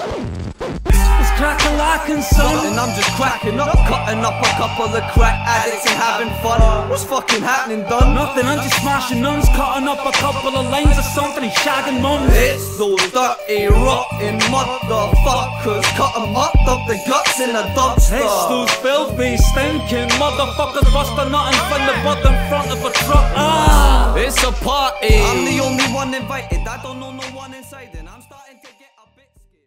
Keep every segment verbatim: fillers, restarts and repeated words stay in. It's cracking like and so, and I'm just cracking up, cutting up a couple of crack addicts and having fun. What's fucking happening, done? Nothing, I'm just smashing nuns, cutting up a couple of lanes or something and shagging mums. It's those dirty, rotten motherfuckers, cut them up, dump the guts in a dumpster. It's those filthy, stinking motherfuckers, busting nothing from the bottom front of a truck. Ah, it's a party. I'm the only one invited, I don't know no one inside, and I'm starting to get a bit scared.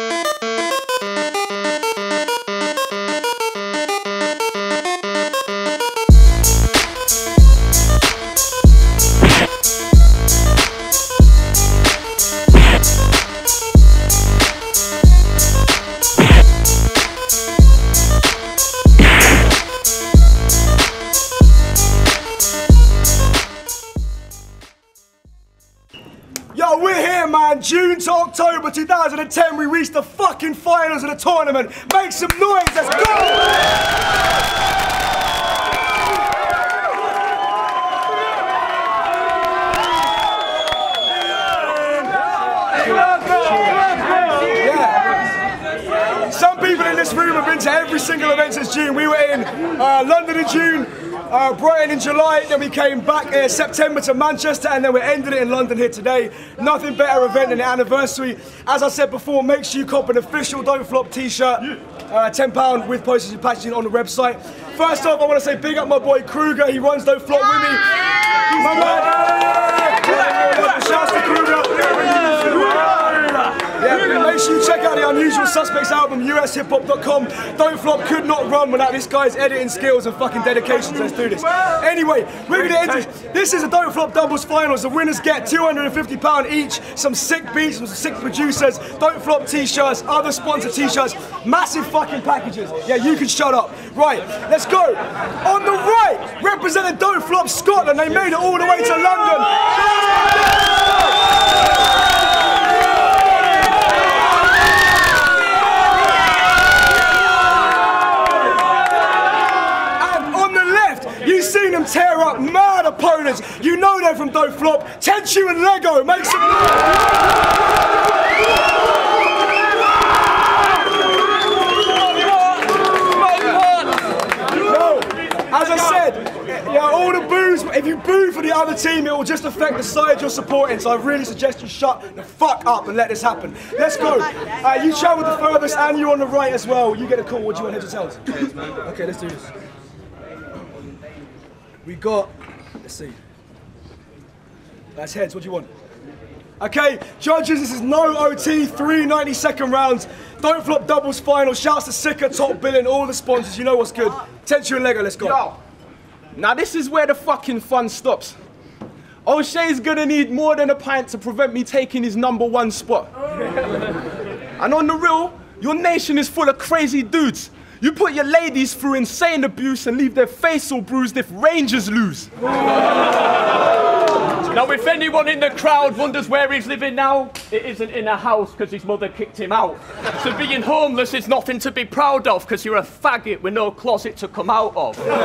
June to October two thousand ten, we reached the fucking finals of the tournament. Make some noise, let's go! Yeah. Some people in this room have been to every single event since June. We were in uh, London in June. Uh, Brighton in July, then we came back in uh, September to Manchester, and then we're ending it in London here today. Nothing better event than the anniversary. As I said before, make sure you cop an official Don't Flop t-shirt, uh, ten pounds with postage and packaging on the website. First off, I want to say big up my boy Kruger, he runs Don't Flop with me. My man, shouts to Kruger. Yeah, make sure you check out the Unusual Suspects album, U S Hip Hop dot com. Don't Flop could not run without this guy's editing skills and fucking dedication, so let's do this. Anyway, we're going to end this. This is the Don't Flop Doubles Finals. The winners get two hundred and fifty pounds each, some sick beats, some sick producers, Don't Flop t-shirts, other sponsored t-shirts, massive fucking packages. Yeah, you can shut up. Right, let's go. On the right, representing Don't Flop Scotland, they made it all the way to London. Them tear up mad opponents. You know they're from Don't Flop. Tenchoo and Lego, make some noise. As I said, yeah, all the boos, if you boo for the other team, it will just affect the side you're supporting, so I really suggest you shut the fuck up and let this happen. Let's go. Uh, you travel the furthest and you're on the right as well. You get a call. What do you want to tell us? Okay, let's do this. We got, let's see, that's heads, what do you want? Okay, judges, this is no O T, three ninety-second rounds, Don't Flop Doubles Final, shouts to Sicka, Top Billing, all the sponsors, you know what's good. Tenchoo and Lego, let's go. Yo. Now this is where the fucking fun stops. O'Shea's gonna need more than a pint to prevent me taking his number one spot. And on the real, your nation is full of crazy dudes. You put your ladies through insane abuse and leave their face all bruised if Rangers lose. Now, if anyone in the crowd wonders where he's living now, it isn't in a house because his mother kicked him out. So being homeless is nothing to be proud of because you're a faggot with no closet to come out of. Yo,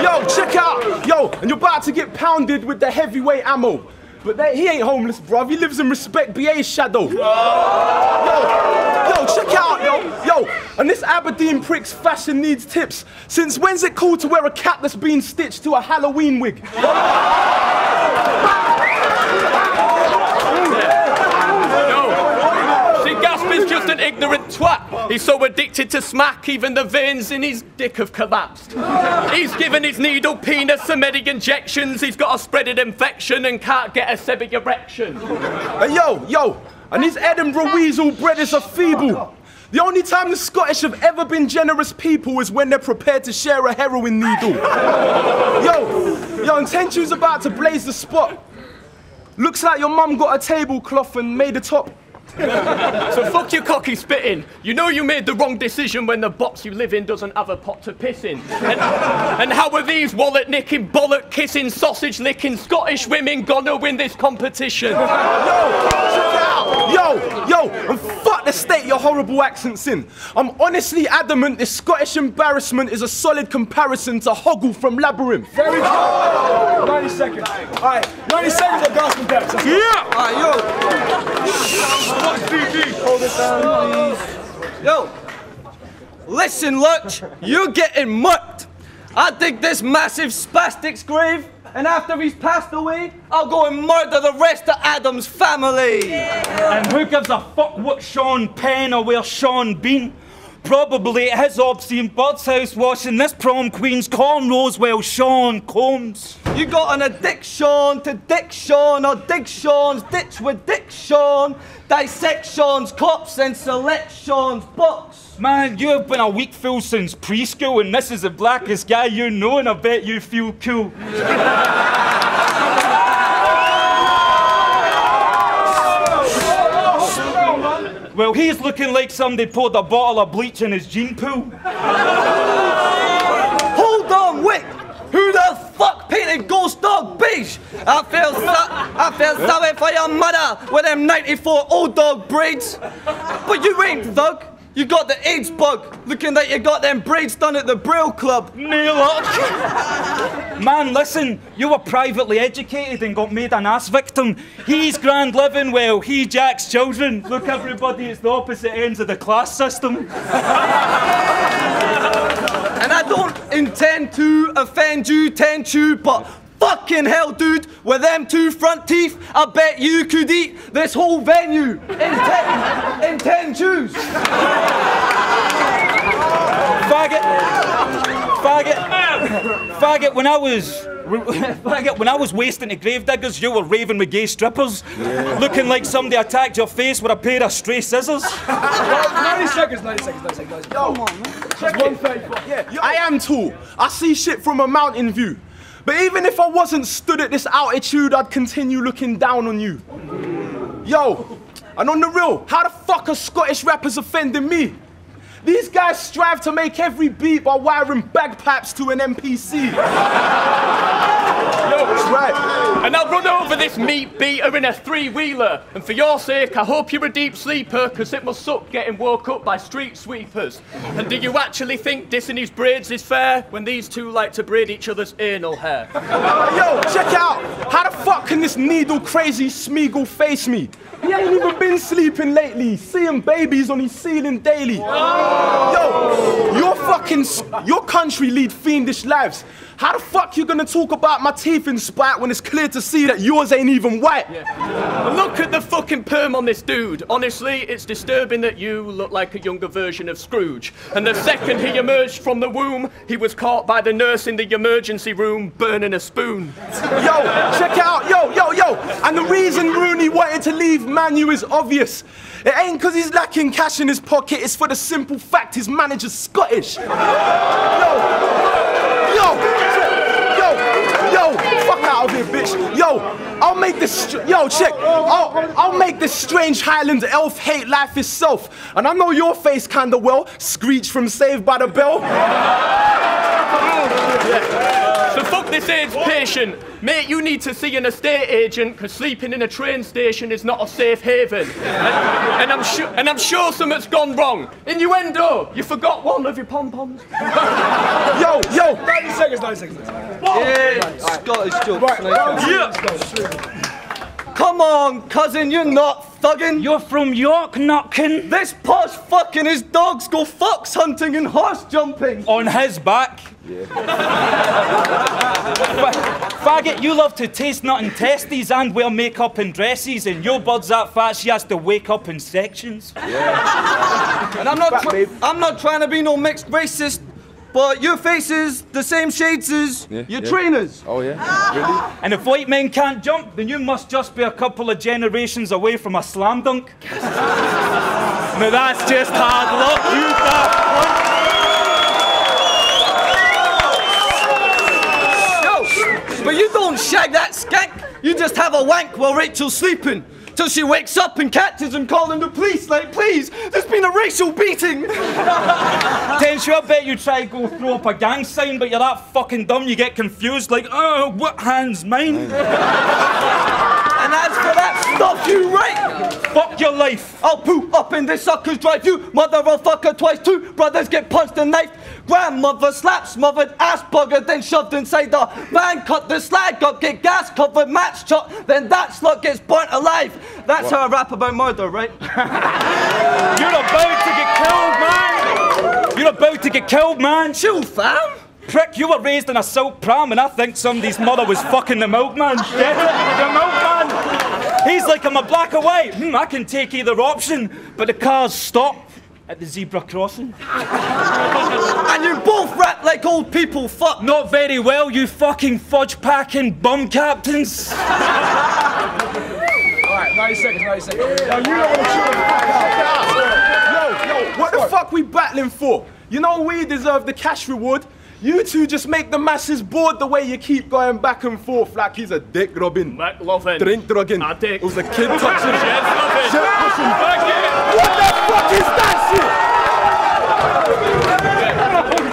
yo, check out, yo, and you're about to get pounded with the heavyweight ammo. But that, he ain't homeless, bruv. He lives in Respect B A's shadow. Yo, yo, check out, yo, yo. And this Aberdeen prick's fashion needs tips. Since when's it cool to wear a cap that's been stitched to a Halloween wig? He's just an ignorant twat. He's so addicted to smack, even the veins in his dick have collapsed. He's given his needle penis some medic injections. He's got a spreaded infection and can't get a sebic erection. And yo, yo, and his Edinburgh weasel bread is a feeble. The only time the Scottish have ever been generous people is when they're prepared to share a heroin needle. Yo, yo, and Tenchoo's about to blaze the spot. Looks like your mum got a tablecloth and made a top. So fuck your cocky spitting. You know you made the wrong decision when the box you live in doesn't have a pot to piss in. And, and how are these wallet-nicking, bollock-kissing, sausage-licking Scottish women gonna win this competition? Yo, check it out. Yo, yo, and fuck the state your horrible accent's in. I'm honestly adamant this Scottish embarrassment is a solid comparison to Hoggle from Labyrinth. Very good. ninety seconds. All right, ninety seconds of Gasp and Depths. Yeah. All right, yo. What's D D? Hold it down, please. Yo. Listen, Lurch, you're getting mucked. I dig this massive spastic's grave, and after he's passed away, I'll go and murder the rest of Adam's family. Yeah. And who gives a fuck what Sean Penn or where Sean Bean? Probably at his obscene bird's house washing this prom queen's cornrows while Sean combs. You got an addiction to diction or dictions, ditch with diction, dissections, cops and selections, box. Man, you have been a weak fool since preschool and this is the blackest guy you know and I bet you feel cool. Well, he's looking like somebody poured a bottle of bleach in his gene pool. Hold on, wait! Who the fuck painted Ghost Dog beige? I feel so I feel sorry for your mother with them ninety-four old dog braids. But you ain't thug. You got the AIDS bug. Looking like you got them braids done at the Braille Club. Nail up. Man, listen, you were privately educated and got made an ass victim. He's grand living, well, he jacks children. Look, everybody, it's the opposite ends of the class system. And I don't intend to offend you, Tenchoo, but fucking hell, dude, with them two front teeth, I bet you could eat this whole venue in ten, in ten Jews. Faggot, faggot, faggot, when I was, faggot, when I was wasting to gravediggers, you were raving with gay strippers, yeah. Looking like somebody attacked your face with a pair of stray scissors. ninety seconds, ninety seconds, ninety seconds. Yo, come on, man. one thirty-four. Yeah, yo. I am tall. I see shit from a mountain view. But even if I wasn't stood at this altitude, I'd continue looking down on you. Yo, and on the real, how the fuck are Scottish rappers offending me? These guys strive to make every beat by wiring bagpipes to an M P C. Yo, that's right. And I'll run over this meat beater in a three-wheeler. And for your sake, I hope you're a deep sleeper, because it must suck getting woke up by street sweepers. And do you actually think dissing his braids is fair when these two like to braid each other's anal hair? Yo, check out. How the fuck can this needle-crazy Smeagol face me? He ain't even been sleeping lately, seeing babies on his ceiling daily. Whoa. Yo, your fucking, your country lead fiendish lives. How the fuck you gonna talk about my teeth in spite when it's clear to see that yours ain't even white? Yeah. Look at the fucking perm on this dude. Honestly, it's disturbing that you look like a younger version of Scrooge. And the second he emerged from the womb, he was caught by the nurse in the emergency room burning a spoon. Yo, check out, yo, yo, yo. And the reason Rooney wanted to leave Man U is obvious. It ain't because he's lacking cash in his pocket, it's for the simple fact his manager's Scottish. Yo, yo. Yo, fuck out of here, bitch. Yo, I'll make this, yo, check. I'll, I'll make this strange Highland elf hate life itself. And I know your face kinda well, Screech from Saved by the Bell. Yeah. So fuck this AIDS patient. Mate, you need to see an estate agent, because sleeping in a train station is not a safe haven. And, and, I'm sure, and I'm sure something's gone wrong. Innuendo, you forgot one of your pom-poms. Yo, yo! ninety seconds, ninety seconds. Yeah, Scottish jokes. Right, yeah. Come on, cousin, you're not thugging. You're from York, knockin'. This posh fucking his dogs go fox hunting and horse jumping. On his back. Yeah. Faggot, you love to taste nut and testes and wear makeup and dresses, and your bird's that fat she has to wake up in sections. Yeah. And I'm not, back, I'm not trying to be no mixed racist, but your face is the same shades as yeah, your yeah. trainers. Oh yeah, really? And if white men can't jump, then you must just be a couple of generations away from a slam dunk. Now that's just hard luck, you bastard. But you don't shag that skank. You just have a wank while Rachel's sleeping. Till she wakes up and catches him calling the police like, please, there's been a racial beating. Tenchoo, I bet you try to go throw up a gang sign, but you're that fucking dumb you get confused like, oh, what hand's mine? And as for that stuff you write, fuck your life. I'll poo up in this sucker's drive you, motherfucker twice too. Brothers get punched and knifed. Grandmother slapped, smothered, ass bugger, then shoved inside the van. Cut the slag up, get gas covered, match shot, then that slut gets burnt alive. That's what? How I rap about murder, right? You're about to get killed, man. You're about to get killed, man. Chill, fam. Prick, you were raised in a soap pram, and I think somebody's mother was fucking the milkman. Get it? The milkman. He's like, I'm a black or white. Hmm, I can take either option, but the cars stop at the zebra crossing. And you both rap like old people, fuck. Not very well, you fucking fudge-packing bum captains. Alright, ninety seconds, ninety seconds. Now, you don't want to chill the fuck out. Yo, yo, what the fuck we battling for? You know we deserve the cash reward. You two just make the masses bored the way you keep going back and forth like he's a dick robbing, McLaughlin, drink drugging, a dick. It was a kid touching, what the fuck is that shit?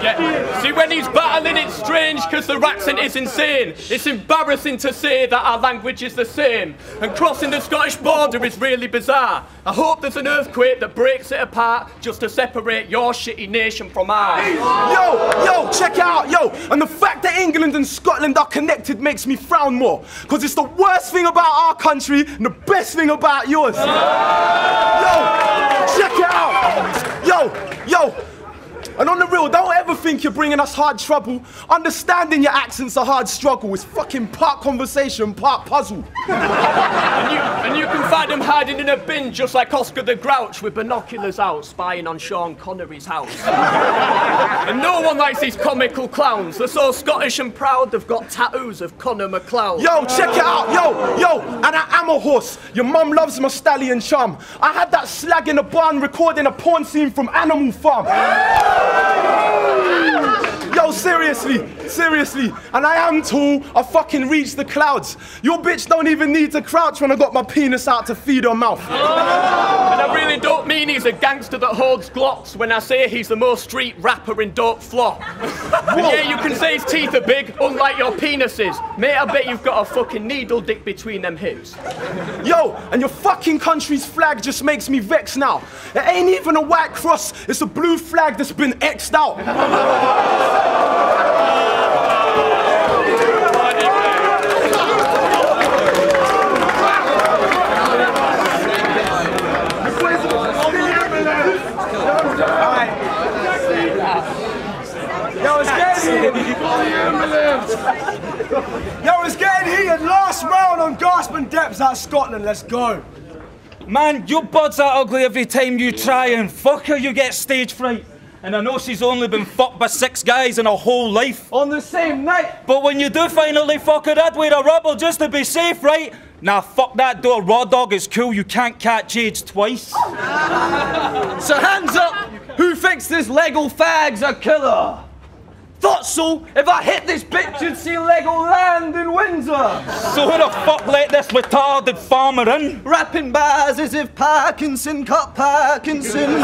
Yeah. See, when he's battling, it's strange because the accent is insane. It's embarrassing to say that our language is the same. And crossing the Scottish border is really bizarre. I hope there's an earthquake that breaks it apart just to separate your shitty nation from ours. Yo, yo, check it out, yo. And the fact that England and Scotland are connected makes me frown more. Because it's the worst thing about our country and the best thing about yours. Yo, check it out. Yo, yo. And on the real, don't ever think you're bringing us hard trouble. Understanding your accent's a hard struggle. It's fucking part conversation, part puzzle. and, you, and you can find him hiding in a bin just like Oscar the Grouch with binoculars out, spying on Sean Connery's house. And no one likes these comical clowns. They're so Scottish and proud, they've got tattoos of Connor MacLeod. Yo, check it out, yo, yo. And I am a horse. Your mum loves my stallion chum. I had that slag in the barn recording a porn scene from Animal Farm. Yo, seriously, seriously, and I am tall, I fucking reach the clouds. Your bitch don't even need to crouch when I got my penis out to feed her mouth. Oh. And I really don't mean he's a gangster that holds glocks when I say he's the most street rapper in Don't Flop. Yeah, you can say his teeth are big, unlike your penises. Mate, I bet you've got a fucking needle dick between them hips. Yo, and your fucking country's flag just makes me vex now. It ain't even a white cross, it's a blue flag that's been X'd out. Yo, it's getting heated. Last round on Gasp and Depths out of Scotland. Let's go. Man, your buds are ugly every time you try and fuck her. You get stage fright. And I know she's only been fucked by six guys in her whole life. On the same night. But when you do finally fuck her, I'd wear a rubber just to be safe, right? Nah, fuck that door. Raw dog is cool. You can't catch AIDS twice. So hands up. Who thinks this Lego fag's a killer? Thought so. If I hit this bitch, you'd see Lego land in Windsor. So who the fuck let this retarded farmer in? Rapping bars as if Parkinson caught Parkinson's.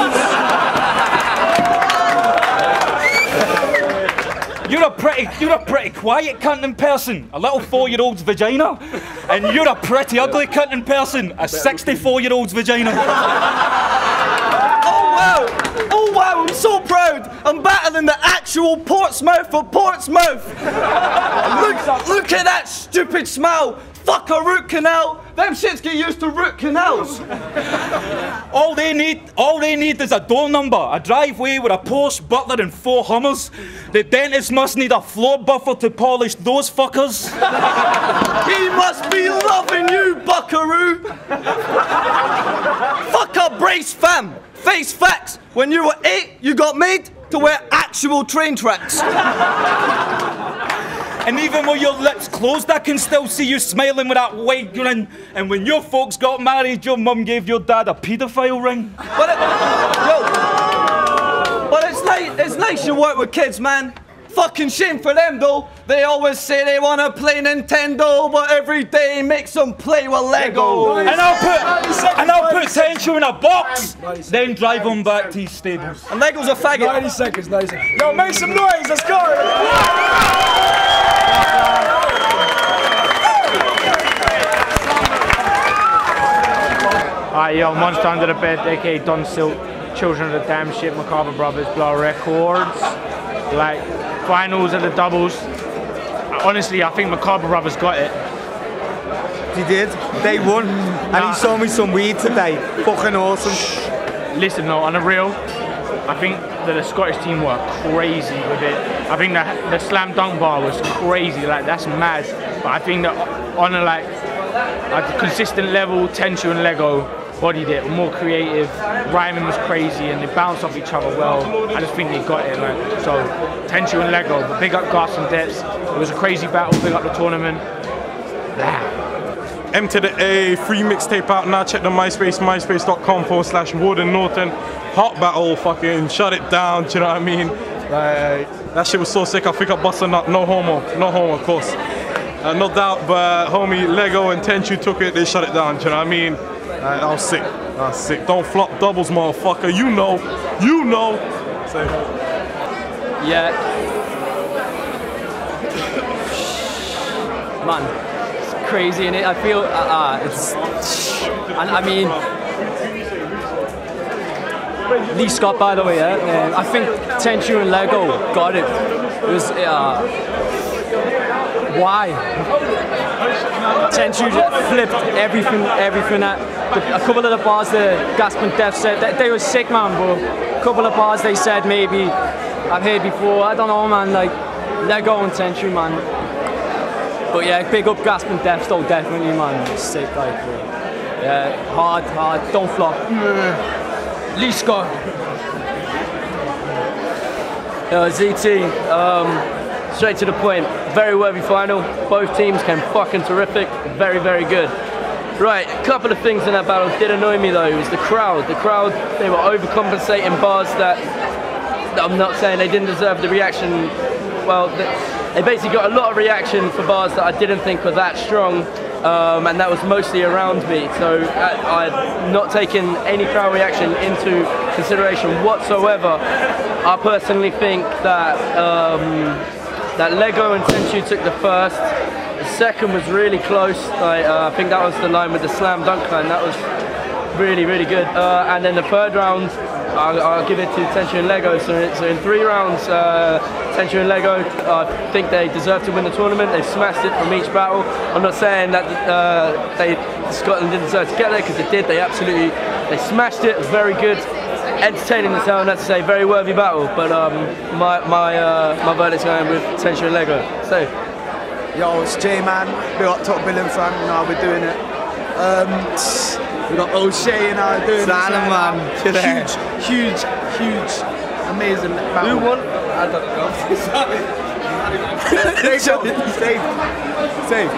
you're a pretty, you're a pretty quiet cunt in person. A little four-year-old's vagina, and you're a pretty ugly cunt in person. A sixty-four-year-old's vagina. Oh wow. Oh wow, I'm so proud! I'm battling the actual Portsmouth for Portsmouth! look, look at that stupid smell! Fuck a root canal! Them shits get used to root canals! all they need, all they need is a door number, a driveway with a Porsche, butler and four Hummers. The dentist must need a floor buffer to polish those fuckers. He must be loving you, buckaroo! Fuck a brace, fam! Face facts, when you were eight, you got made to wear actual train tracks. And even with your lips closed, I can still see you smiling with that wide grin. And when your folks got married, your mum gave your dad a paedophile ring. But, it, yo, but it's, nice, it's nice you work with kids, man. Fucking shame for them, though. They always say they want to play Nintendo, but every day makes them play with Lego. And I'll put, and I'll put Tenchoo in a box, then drive them back to his stables. And Lego's a faggot. ninety seconds, ninety seconds. Yo, make some noise, let's go. Yeah. Alright, yo, Monster Under the Bed, aka Don Silk, Children of the Damned shit, Macabre Brothers, Blah Records, like finals of the doubles. Honestly, I think Macabre Brothers got it. He did. They won, and nah. he sold me some weed today. Fucking awesome. Listen, though, on the real, I think that the Scottish team were crazy with it. I think that the slam dunk bar was crazy. Like, that's mad. But I think that on a like a consistent level, Tenchoo and Lego bodied it. More creative, rhyming was crazy, and they bounced off each other well. I just think they got it. Like, so Tenchoo and Lego, but big up Gasp and Depths. It was a crazy battle. Big up the tournament. Nah. M to the A, free mixtape out now, check the MySpace, myspace.com forward slash Warden Norton. Hot battle, fucking shut it down, do you know what I mean? Like, that shit was so sick, I think I busted up, no homo, no homo of course. Uh, no doubt, but homie Lego and Tenchoo took it, they shut it down, do you know what I mean? Uh, that was sick, that was sick. Don't flop doubles, motherfucker, you know, you know. Say yeah. Man. Crazy in it. I feel uh, it's and I mean Lee Scott, by the way. Yeah, and I think Tenchoo and Lego got it. It was uh, why Tenchoo flipped everything, everything at the, a couple of the bars. The Gasp and Def said that they were sick, man, bro. A couple of bars they said maybe I've heard before. I don't know, man. Like Lego and Tenchoo, man. But yeah, big up Gasp and Depths though, definitely, man. Sick, like, bro. Yeah, hard, hard, don't flop. Yeah. Lee Scott. Yeah, Z T, um, straight to the point. Very worthy final. Both teams came fucking terrific. Very, very good. Right, a couple of things in that battle did annoy me though. It was the crowd. The crowd, they were overcompensating bars that, I'm not saying they didn't deserve the reaction. Well, the, They basically got a lot of reaction for bars that I didn't think were that strong, um, and that was mostly around me. So I, I'd not taken any crowd reaction into consideration whatsoever. I personally think that um, that Lego and Tenchoo took the first. The second was really close. I, uh, I think that was the line with the slam dunk line. That was really, really good. Uh, and then the third round, I'll, I'll give it to Tenchoo and Lego. So, so in three rounds, uh, Tenchoo and Lego, I uh, think they deserve to win the tournament. They've smashed it from each battle. I'm not saying that uh, they Scotland didn't deserve to get there, because they did. They absolutely, they smashed it. Very good, entertaining as hell, and that's to say, very worthy battle. But um, my my uh, my verdict's going with Tenchoo and Lego. So, yo, it's J-man. We got Top Billing, fam. Now we're doing it. Um, We got O'Shea and I doing Silent man. man. Huge, huge, huge, amazing battle. Who won? I don't know. Sorry. Safe, safe, safe.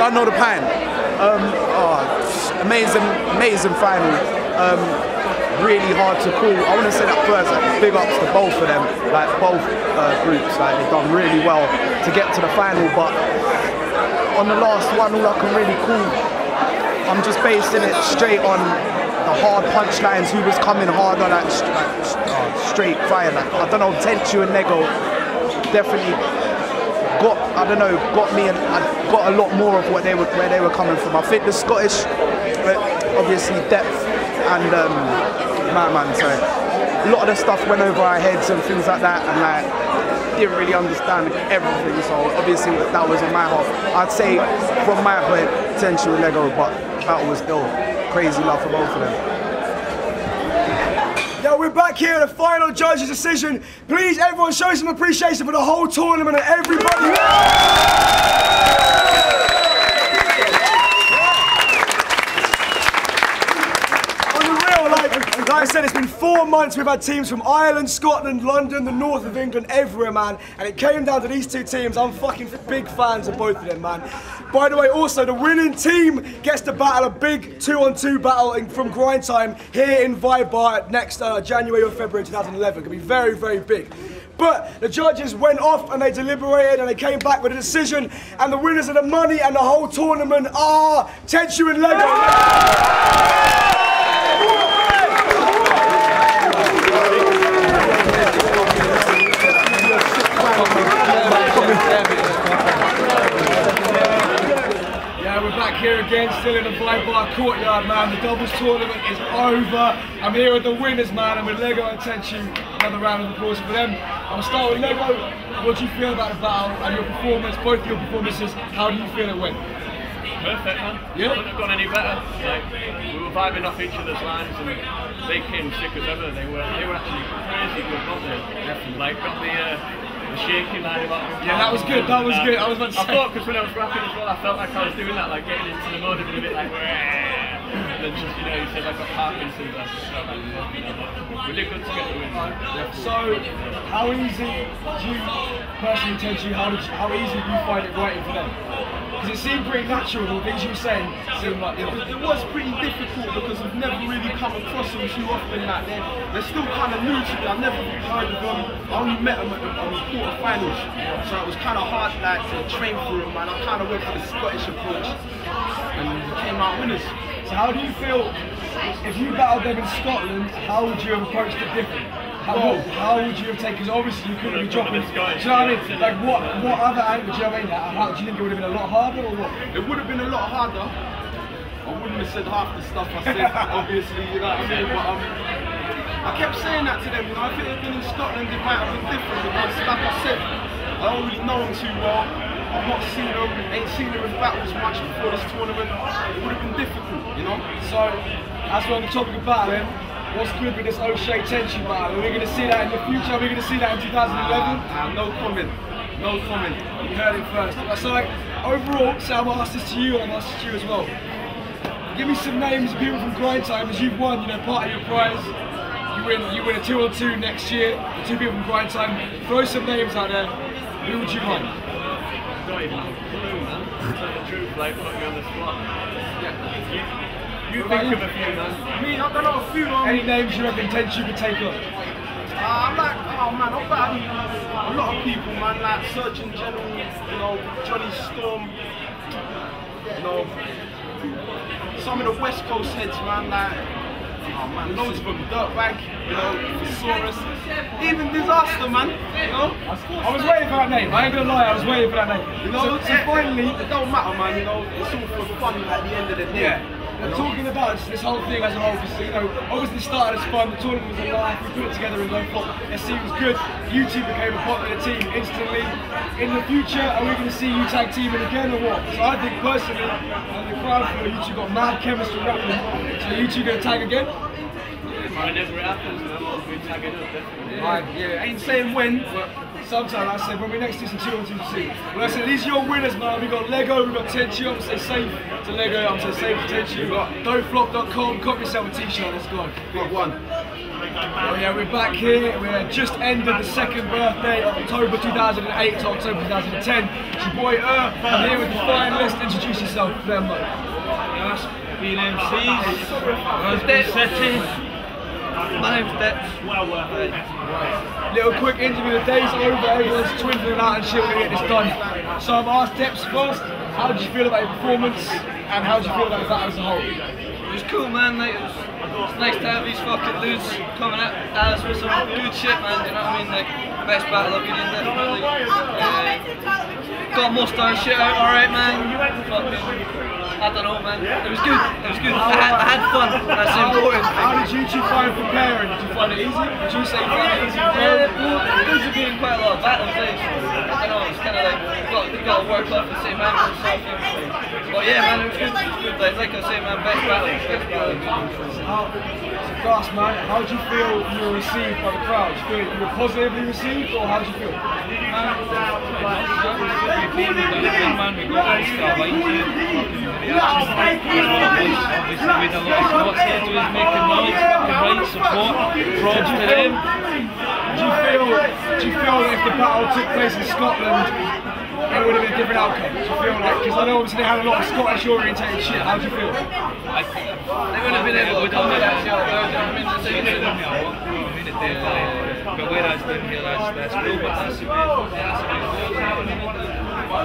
Don't know the plan. Um, oh, amazing, amazing final. Um, really hard to call. I want to say that first. Like, big ups to both of them. Like both uh, groups. Like they've done really well to get to the final. But on the last one, all I can really call. I'm just basing it straight on the hard punchlines, who was coming hard on that st uh, straight fire. Like, I don't know, Tenchoo and Lego definitely got, I don't know, got me and I got a lot more of what they were, where they were coming from. I think the Scottish, obviously Depth and um, man, man, sorry. A lot of the stuff went over our heads and things like that, and like didn't really understand everything. So obviously that was on my half. I'd say from my point, Tenchoo and Lego, but. Battle was ill. Crazy love for both of them. Yo, we're back here, the final judge's decision. Please, everyone, show some appreciation for the whole tournament and everybody. On the real, like, like I said, it's been four months. We've had teams from Ireland, Scotland, London, the north of England, everywhere, man. And it came down to these two teams. I'm fucking big fans of both of them, man. By the way, also, the winning team gets to battle a big two-on-two battle in, from Grind Time here in Vibe Bar next uh, January or February two thousand eleven. It's going to be very, very big. But the judges went off and they deliberated and they came back with a decision, and the winners of the money and the whole tournament are Tenchoo and Lego. Yeah. We're back here again, still in the Vibe Bar courtyard, man. The doubles tournament is over. I'm here with the winners, man. I'm with Lego and Tenchoo. Another round of applause for them. I'm going to start with Lego. What do you feel about the battle and your performance, both your performances? How do you feel it went? Perfect, man. Yeah. Couldn't have gone any better. Like, we were vibing off each other's lines and they came sick as ever. They were, they were actually crazy good, weren't they? Definitely. Like, got the... Uh, shaking line about me. Yeah, that was good, that was good. I was about to say. I thought, because when I was rapping as well, I felt like I was doing that, like getting into the mode of it a bit like, and then just, you know, you said I've got Parkinson's, I just felt like, you know, we did good to get the win. So, how easy do you personally tend to, how, did you, how easy do you find it writing for them? Because it seemed pretty natural, the things you were saying seemed like, you know, it was pretty difficult because we've never really come across them too often like that. They're still kind of new to me, I've never heard of them, I only met them at the quarterfinals, so it was kind of hard like to train for them, man. I kind of went for the Scottish approach and we came out winners. So how do you feel, if you battled them in Scotland, how would you have approached it differently? How, oh. would, how would you have taken, because obviously you couldn't be dropping it, do you know what I mean? Like what, what other angle do you know what I mean? How, do you think it would have been a lot harder or what? It would have been a lot harder. I wouldn't have said half the stuff I said, obviously, you know what I mean? But um, I kept saying that to them, you know, if it had been in Scotland it might have been different, because like I said, I don't really know them too well. I've not seen them, ain't seen them in battles much before this tournament. It would have been difficult, you know? So, as we're on the topic of battling, what's good with this O'Shea Tenchoo battle? Are we going to see that in the future? Are we going to see that in two thousand eleven? Uh, uh, no comment. No comment. You heard it first. So, like, overall, Sam, I'll ask this to you and I'll ask this to you as well. Give me some names of people from Grind Time, as you've won, you know, part of your prize. You win, you win a two on two next year, the two people from Grind Time. Throw some names out there. Who would you like? Not even a clue, man. It's like the truth, like, putting me on the spot. Yeah. You think of a few, man. I mean, I've done a few. Um, Any names you have intention to take up? Uh, I'm like, oh man, I've battled a lot of people, man. Like Surgeon General, you know, Johnny Storm, you know, some of the West Coast heads, man. Like, oh man, loads of them, Dirtbag, you know, Thesaurus, even Disaster, man. You know, I was waiting for that name. I ain't gonna lie, I was waiting for that name. You know, so, so finally, it don't matter, man. You know, it's all for fun at the end of the day. Yeah. And talking about this whole thing as a whole, because, you know, obviously started as fun, the tournament was alive, we put it together in Don't Flop, it seems good, you two became a popular team instantly. In the future, are we going to see you tag teaming again or what? So I think personally, and the crowd for you two got mad chemistry rapping, so are you two going to tag again? Whenever it happens, I'm always going to tag it up, definitely. Right, yeah, I ain't saying when, but sometimes I said, when we next do some two on two C. Well, I said, these are your winners, man. We've got Lego, we've got Tenchoo, I'm so safe to Lego, I'm so safe to Tenchoo. We've got Don't Flop dot com, cop yourself a t-shirt, let's go. Got one. Well, yeah, we're back here. We're just ended the second birthday, October two thousand eight to October two thousand ten. It's your boy, Er, I'm here with the finalists. Introduce yourself to them, mate. Gasp, being M Cs, husband setting. My name's Depths. Right. Little quick interview, the day's over, everyone's twiddling out and shit, we're gonna get this done. So I've asked Depths first, how did you feel about your performance and how did you feel about that as a whole? It was cool, man, like, it was, it's nice to have these fucking dudes coming at us with some good shit, man, you know what I mean? Like, best battle I've been in, definitely. Uh, got most of our shit out alright, man. Fucking. I don't know, man. It was good. It was good. I had, I had fun. That's important. How did you two find preparing? Did you find it easy? Did you say you found it easy? Yeah, well, those have been quite a lot of battles, eh? I don't know, it's kind of like, you've got, you've got to work off the same angle and stuff. But yeah, man, it was good. It was good. Like, like I say, man, best battles, best battles. So, Gasp, man, how did you feel you were received by the crowd? Did you feel you were positively received, or how did you feel? Man, we man, we Just like, you know, obviously with a lot of what's going to do is make the noise, the right support, props to them. Do you feel, do you feel that if the battle took place in Scotland, it would have been a different outcome? Do you feel like, because I know obviously they had a lot of Scottish orientated shit, how do you feel? I, they wouldn't have been able to do that, you know what I mean? They wouldn't have been able to do that, but whereas they feel that's cool, but that's a bit... You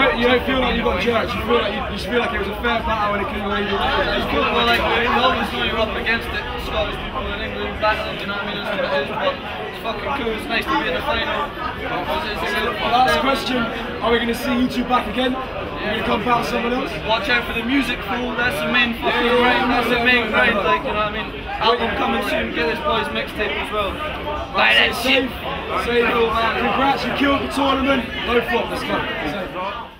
don't, you don't feel like you got jerked, you feel like you, you feel like it was a fair battle and it couldn't leave you. It's good, but like, you always know you're up against it, Scottish people in England battling, you know what I mean, that's what it is, but it's fucking cool, it's nice to be in the final. Last question, are we going to see you two back again? Yeah, You compound someone else? Watch out for the music fool, that's the main fucking yeah, yeah, right, that's the main right, like, you know what I mean? Album coming soon, get this boy's mixtape as well. Buy that shit! Save it all, man. Congrats, you killed the tournament. No flop, let's go.